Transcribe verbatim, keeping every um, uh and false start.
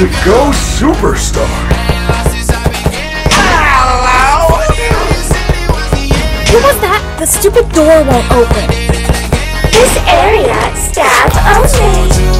to go superstar. Hello? What was that? The stupid door won't open. This area staff only.